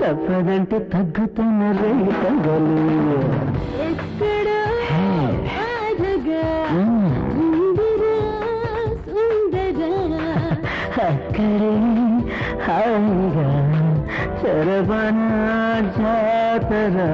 తప్పదంటే తగ్గుతున్న రైతగలు ఎక్కడ రాజగా సుందరా సుందరా అక్కడే హాయిగా శరవణ జాతరా